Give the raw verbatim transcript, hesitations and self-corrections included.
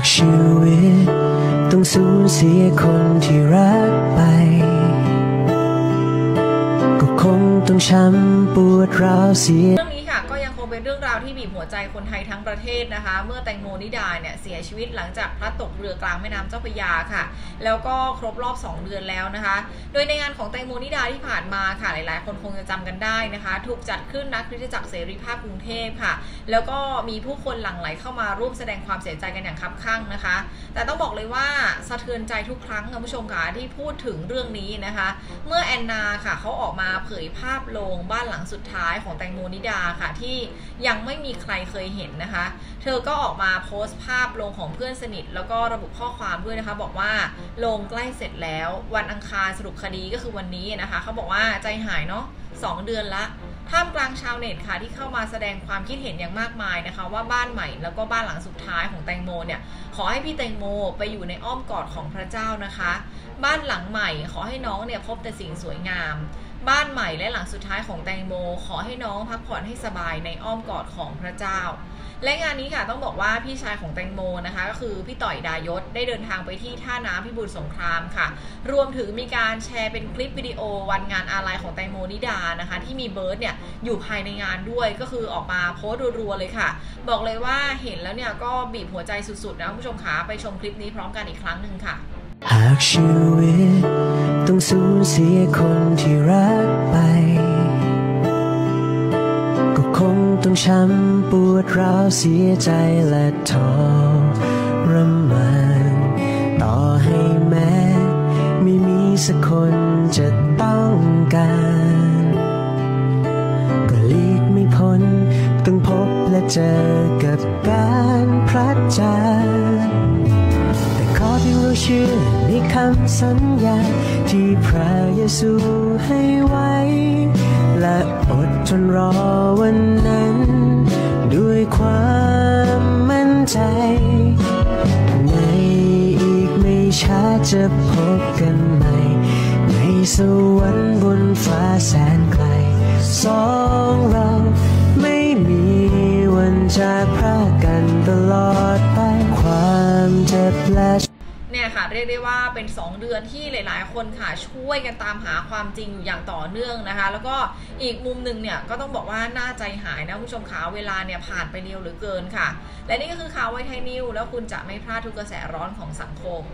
ากชีวิตต้องสูญเสียคนที่รักไปก็คงต้องช้ำปวดร้าวเสียเรื่องนี้ค่ะก็ยังคงเป็นเรื่องราวที่บีบหัวใจคนไทยทั้งประเทศนะคะเมื่อแตงโมนิดาเนี่ยเสียชีวิตหลังจากพลัดตกเรือกลางแม่น้ำเจ้าพระยาค่ะแล้วก็ครบรอบสองเดือนแล้วนะคะโดยในงานของแตงโมนิดาที่ผ่านมาค่ะหลายๆคนคงจะจำกันได้นะคะถูกจัดขึ้นณคริสตจักรเสรีภาพกรุงเทพค่ะแล้วก็มีผู้คนหลั่งไหลเข้ามาร่วมแสดงความเสียใจกันอย่างคับคั่งนะคะแต่ต้องบอกเลยว่าสะเทือนใจทุกครั้งคุณผู้ชมค่ะที่พูดถึงเรื่องนี้นะคะเมื่อแอนนาค่ะเขาออกมาเผยภาพโรงบ้านหลังสุดท้ายของแตงโมนิดาค่ะที่ยังไม่มีใครเคยเห็นนะคะเธอก็ออกมาโพสต์ภาพโรงของเพื่อนสนิทแล้วก็ระบุข้อความด้วยนะคะบอกว่าโรงใกล้เสร็จแล้ววันอังคารสรุปคดีก็คือวันนี้นะคะเขาบอกว่าใจหายเนาะสองเดือนละท่ามกลางชาวเน็ตค่ะที่เข้ามาแสดงความคิดเห็นอย่างมากมายนะคะว่าบ้านใหม่แล้วก็บ้านหลังสุดท้ายของแตงโมเนี่ยขอให้พี่แตงโมไปอยู่ในอ้อมกอดของพระเจ้านะคะบ้านหลังใหม่ขอให้น้องเนี่ยพบแต่สิ่งสวยงามบ้านใหม่และหลังสุดท้ายของแตงโมขอให้น้องพักผ่อนให้สบายในอ้อมกอดของพระเจ้าและงานนี้ค่ะต้องบอกว่าพี่ชายของแตงโมนะคะก็คือพี่ต่อยดายศได้เดินทางไปที่ท่าน้ำพิบูลสงครามค่ะรวมถึงมีการแชร์เป็นคลิปวิดีโอวันงานอาลัยของแตงโมนิดานะคะที่มีเบิร์ดเนี่ยอยู่ภายในงานด้วยก็คือออกมาโพสต์รัวๆเลยค่ะบอกเลยว่าเห็นแล้วเนี่ยก็บีบหัวใจสุดๆนะคุณผู้ชมค่ะไปชมคลิปนี้พร้อมกันอีกครั้งหนึ่งค่ะหากชีวิตต้องสูญเสียคนที่รักไปก็คงต้องช้ำปวดร้าวเสียใจและทรมานต่อให้แม้ไม่มีสักคนจะต้องการก็หลีกไม่พ้นต้องพบและเจอกับการพลัดจากขอเพียงเราเชื่อในคำสัญญาที่พระเยซูให้ไว้และอดทนรอวันนั้นด้วยความมั่นใจในอีกไม่ช้าจะพบกันใหม่ในสวรรค์บนฟ้าแสนไกลสองเราไม่มีวันจากพระกันตลอดไปความเจ็บและเนี่ยค่ะเรียกได้ว่าเป็นสองเดือนที่หลายๆคนค่ะช่วยกันตามหาความจริงอยู่อย่างต่อเนื่องนะคะแล้วก็อีกมุมหนึ่งเนี่ยก็ต้องบอกว่าน่าใจหายนะคุณผู้ชมค่ะเวลาเนี่ยผ่านไปเร็วเหลือเกินค่ะและนี่ก็คือข่าวไวไทยนิวแล้วคุณจะไม่พลาดทุกกระแสร้อนของสังคม